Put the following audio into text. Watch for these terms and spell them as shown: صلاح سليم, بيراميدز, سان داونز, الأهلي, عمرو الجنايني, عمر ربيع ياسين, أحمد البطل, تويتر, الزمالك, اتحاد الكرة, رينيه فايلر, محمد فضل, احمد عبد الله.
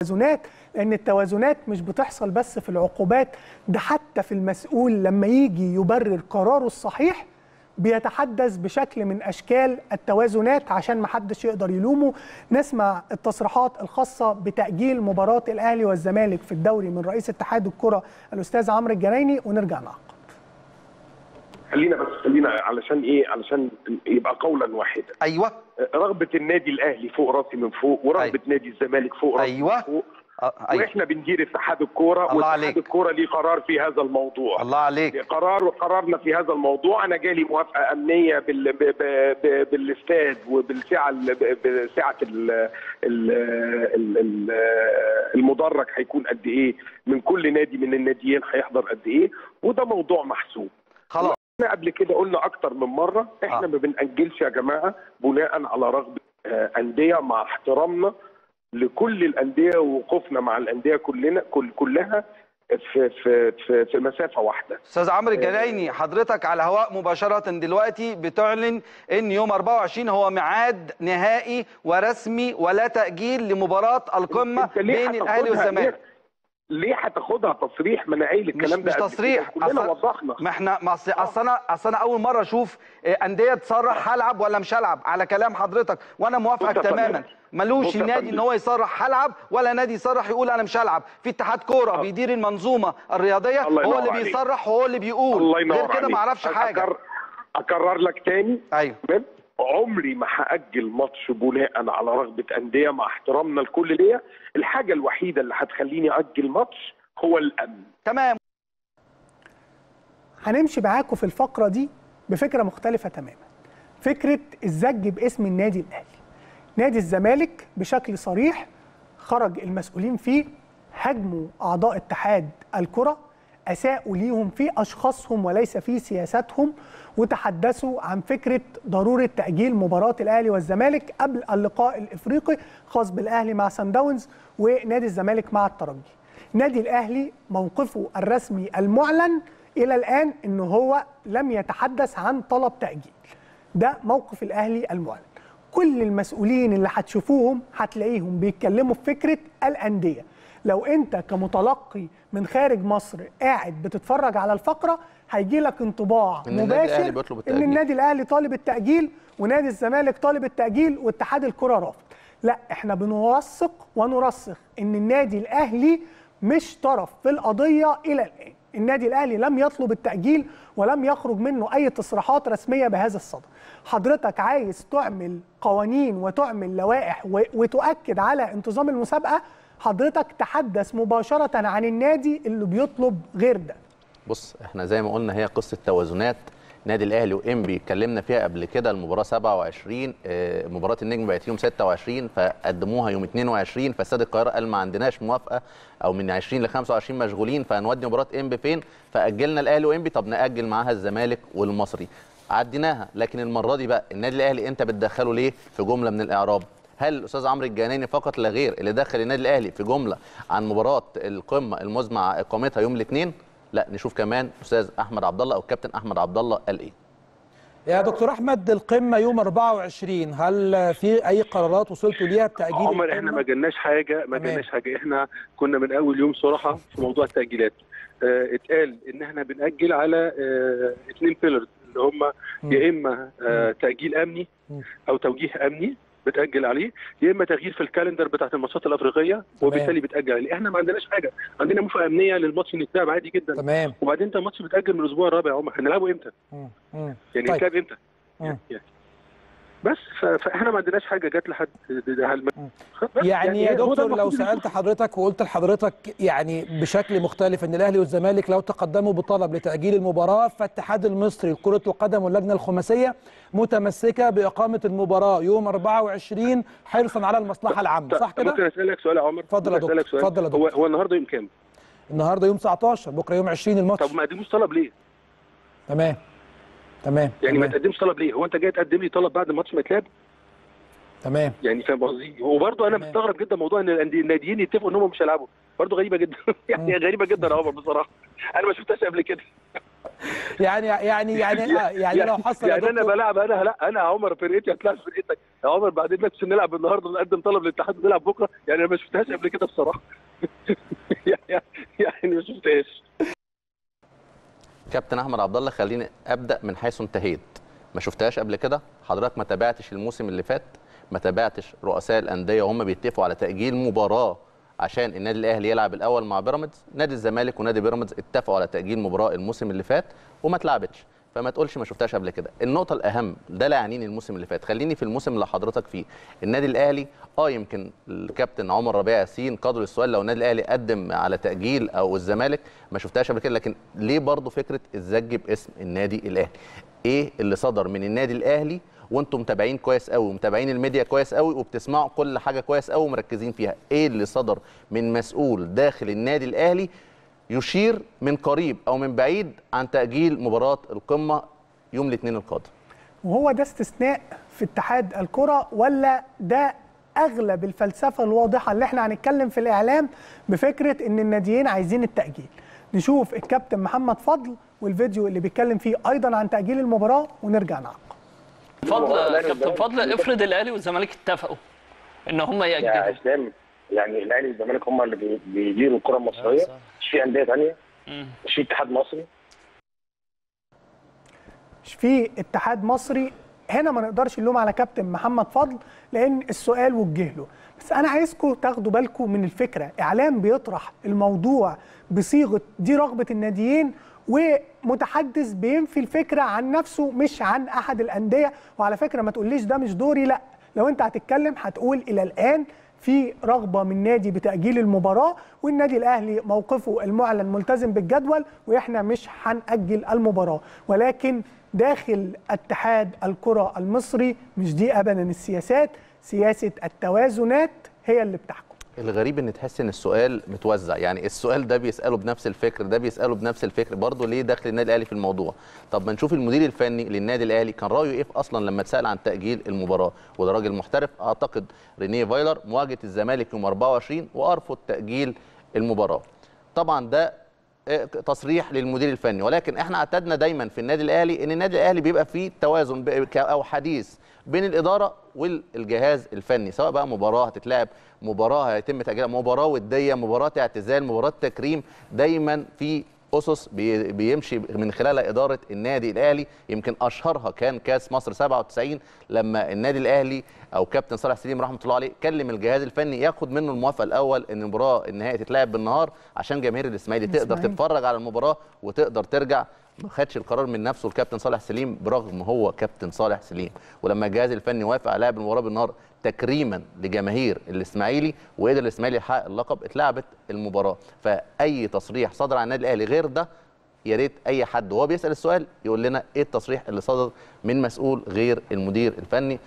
توازنات، لأن التوازنات مش بتحصل بس في العقوبات، ده حتى في المسؤول لما يجي يبرر قراره الصحيح بيتحدث بشكل من أشكال التوازنات عشان محدش يقدر يلومه. نسمع التصريحات الخاصة بتأجيل مباراة الأهلي والزمالك في الدوري من رئيس اتحاد الكرة الأستاذ عمرو الجنايني ونرجع نعقد. خلينا علشان ايه؟ علشان يبقى قولا واحدا. ايوه، رغبه النادي الاهلي فوق راسي من فوق، ورغبه أيوة. نادي الزمالك فوق راسي أيوة. من فوق. أيوة. واحنا بندير اتحاد الكوره، واتحاد الكوره ليه قرار في هذا الموضوع. الله عليك. قرار، وقرارنا في هذا الموضوع انا جالي موافقه امنيه بالاستاد وبالسعه، سعه المدرج هيكون قد ايه، من كل نادي من الناديين هيحضر قد ايه، وده موضوع محسوب. خلاص احنا قبل كده قلنا اكتر من مره احنا ما بنأجلش يا جماعه بناء على رغبه انديه، مع احترامنا لكل الانديه ووقوفنا مع الانديه كلها في مسافه واحده. استاذ عمرو الجنايني، حضرتك على الهواء مباشره دلوقتي بتعلن ان يوم 24 هو ميعاد نهائي ورسمي ولا تأجيل لمباراه القمه بين الاهلي والزمالك. ليه هتاخدها تصريح؟ ما انا قايل الكلام ده مش تصريح، كلنا وضحنا. ما احنا اصل انا اول مره اشوف انديه تصرح هلعب ولا مش هلعب على كلام حضرتك، وانا موافقك تماما. ملوش النادي ان هو يصرح هلعب، ولا نادي يصرح يقول انا مش هلعب. في اتحاد كوره بيدير المنظومه الرياضيه، هو اللي بيصرح وهو اللي بيقول، غير كده ما اعرفش حاجه. اكرر لك تاني. ايوه، عمري ما هأجل ماتش بناء على رغبة أندية، مع احترامنا الكل ليا. الحاجة الوحيدة اللي هتخليني أجل ماتش هو الأمن. تمام. هنمشي معاكم في الفقرة دي بفكرة مختلفة تماما. فكرة الزج باسم النادي الأهلي. نادي الزمالك بشكل صريح خرج المسؤولين فيه هاجموا أعضاء اتحاد الكرة، أساءوا ليهم في أشخاصهم وليس في سياساتهم، وتحدثوا عن فكرة ضرورة تأجيل مباراة الأهلي والزمالك قبل اللقاء الإفريقي خاص بالأهلي مع سان داونز ونادي الزمالك مع الترجي. نادي الأهلي موقفه الرسمي المعلن إلى الآن إن هو لم يتحدث عن طلب تأجيل، ده موقف الأهلي المعلن. كل المسؤولين اللي هتشوفوهم هتلاقيهم بيتكلموا في فكرة الأندية. لو انت كمتلقي من خارج مصر قاعد بتتفرج على الفقره هيجي لك انطباع مباشر ان النادي الاهلي طالب التاجيل ونادي الزمالك طالب التاجيل واتحاد الكره رافض. لا، احنا بنوثق ونرسخ ان النادي الاهلي مش طرف في القضيه الى الان. النادي الاهلي لم يطلب التاجيل ولم يخرج منه اي تصريحات رسميه بهذا الصدد. حضرتك عايز تعمل قوانين وتعمل لوائح وتؤكد على انتظام المسابقه، حضرتك تحدث مباشرة عن النادي اللي بيطلب غير ده. بص، احنا زي ما قلنا هي قصة توازنات. نادي الاهلي وانبي اتكلمنا فيها قبل كده، المباراة 27، مباراة النجم بقت يوم 26 فقدموها يوم 22، فاستاد القاهرة قال ما عندناش موافقة، او من 20 ل 25 مشغولين، فهنودي مباراة انبي فين؟ فأجلنا الاهلي وانبي، طب نأجل معاها الزمالك والمصري. عديناها. لكن المرة دي بقى النادي الاهلي انت بتدخله ليه في جملة من الإعراب؟ هل الاستاذ عمرو الجنايني فقط لا غير اللي دخل النادي الاهلي في جمله عن مباراه القمه المزمع اقامتها يوم الاثنين؟ لا، نشوف كمان الاستاذ احمد عبد الله او الكابتن احمد عبد الله قال ايه. يا دكتور احمد، القمه يوم 24، هل في اي قرارات وصلتوا ليها بتاجيل؟ عمر، احنا ما جالناش حاجه، احنا كنا من اول يوم صراحه في موضوع التاجيلات. اتقال ان احنا بنأجل على اثنين بيلرز اللي هم يا اما تأجيل امني او توجيه امني بتأجل عليه، يا اما تغيير في الكالندر بتاعت الماتشات الافريقيه وبالتالي بتأجل عليه. احنا ما عندناش حاجه، عندنا موافقه امنيه للماتش اللي اتلعب عادي جدا. تمام. وبعدين انت الماتش بتأجل من الاسبوع الرابع يا عمر، هنلعبه امتى؟ يعني هيتلعب امتى؟ بس فاحنا ما عندناش حاجه جت لحد يعني يا دكتور لو سالت حضرتك وقلت لحضرتك يعني بشكل مختلف ان الاهلي والزمالك لو تقدموا بطلب لتاجيل المباراه فالاتحاد المصري لكره القدم واللجنه الخماسيه متمسكه باقامه المباراه يوم 24 حرصا على المصلحه العامه، صح كده؟ ممكن اسالك سؤال يا عمر؟ اتفضل يا دكتور. هو النهارده يوم كام؟ النهارده يوم 19، بكره يوم 20 الماتش. طب ما قدموش طلب ليه؟ تمام. يعني ما تقدمش طلب ليه؟ هو انت جاي تقدم لي طلب بعد الماتش ما يتلعب؟ تمام. يعني فاهم قصدي؟ وبرضه انا مستغرب جدا موضوع ان الناديين يتفقوا ان هم مش هيلعبوا، برضه غريبه جدا يعني غريبه جدا يا عمر بصراحه، انا ما شفتهاش قبل كده. يعني لو حصل يعني انا بلعب انا يا عمر فرقتي هتلعب فرقتك يا عمر، بعدين ما نلعب النهارده نقدم طلب للاتحاد نلعب بكره، يعني انا ما شفتهاش قبل كده بصراحه. يعني ما شفتهاش. كابتن احمد عبد الله، خليني ابدا من حيث انتهيت. ما شفتهاش قبل كده، حضرتك ما تابعتش الموسم اللي فات، ما تابعتش رؤساء الانديه وهم بيتفقوا على تاجيل مباراه عشان النادي الاهلي يلعب الاول مع بيراميدز. نادي الزمالك ونادي بيراميدز اتفقوا على تاجيل مباراه الموسم اللي فات وما اتلعبتش، فما تقولش ما شفتهاش قبل كده. النقطه الاهم ده لا يعنيني الموسم اللي فات، خليني في الموسم اللي حضرتك فيه. النادي الاهلي يمكن الكابتن عمر ربيع ياسين قدر السؤال لو النادي الاهلي قدم على تاجيل او الزمالك، ما شفتهاش قبل كده. لكن ليه برضه فكره الزج باسم النادي الاهلي؟ ايه اللي صدر من النادي الاهلي وانتم متابعين كويس قوي ومتابعين الميديا كويس قوي وبتسمعوا كل حاجه كويس قوي ومركزين فيها، ايه اللي صدر من مسؤول داخل النادي الاهلي يشير من قريب او من بعيد عن تاجيل مباراه القمه يوم الاثنين القادم؟ وهو ده استثناء في اتحاد الكره ولا ده اغلب الفلسفه الواضحه اللي احنا هنتكلم في الاعلام بفكره ان الناديين عايزين التاجيل؟ نشوف الكابتن محمد فضل والفيديو اللي بيتكلم فيه ايضا عن تاجيل المباراه ونرجع نعقب. فضل كابتن فضل، افرض الاهلي والزمالك اتفقوا ان هم ياجلوا يا اسلام، يعني الاهلي والزمالك هم اللي بيديروا الكره المصريه، مش في انديه ثانيه، مش في اتحاد مصري، مش في اتحاد مصري. هنا ما نقدرش نلوم على كابتن محمد فضل لان السؤال وجه له، بس انا عايزكم تاخدوا بالكم من الفكره. اعلام بيطرح الموضوع بصيغه دي رغبه الناديين، ومتحدث بينفي الفكره عن نفسه مش عن احد الانديه. وعلى فكره ما تقوليش ده مش دوري، لا، لو انت هتتكلم هتقول الى الان في رغبه من نادي بتاجيل المباراه، والنادي الاهلي موقفه المعلن ملتزم بالجدول واحنا مش هنأجل المباراه. ولكن داخل اتحاد الكره المصري مش دي ابدا السياسات، سياسه التوازنات هي اللي بتحكم. الغريب ان تحس ان السؤال متوزع، يعني السؤال ده بيساله بنفس الفكر، ده بيساله بنفس الفكر، برضه ليه دخل النادي الاهلي في الموضوع؟ طب ما نشوف المدير الفني للنادي الاهلي كان رايه ايه اصلا لما اتسال عن تاجيل المباراه، وده راجل محترف اعتقد، رينيه فايلر، مواجهه الزمالك يوم 24 وارفض تاجيل المباراه. طبعا ده تصريح للمدير الفني، ولكن احنا اعتدنا دايما في النادي الاهلي ان النادي الاهلي بيبقى فيه توازن او حديث بين الاداره والجهاز الفني، سواء بقى مباراه هتتلعب، مباراه هيتم تاجيلها، مباراه وديه، مباراه اعتزال، مباراه تكريم، دايما في اسس بيمشي من خلالها اداره النادي الاهلي. يمكن اشهرها كان كاس مصر 97 لما النادي الاهلي او كابتن صلاح سليم رحمه الله عليه كلم الجهاز الفني ياخد منه الموافقه الاول ان المباراه النهائيه تتلعب بالنهار عشان جماهير الاسماعيلي تقدر تتفرج على المباراه وتقدر ترجع. ما خدش القرار من نفسه الكابتن صالح سليم برغم هو كابتن صالح سليم، ولما الجهاز الفني وافق على لعب المباراه بالنهار تكريما لجماهير الاسماعيلي وقدر الاسماعيلي يحقق اللقب، اتلعبت المباراه. فاي تصريح صدر عن النادي الاهلي غير ده يا ريت اي حد وهو بيسال السؤال يقول لنا ايه التصريح اللي صدر من مسؤول غير المدير الفني.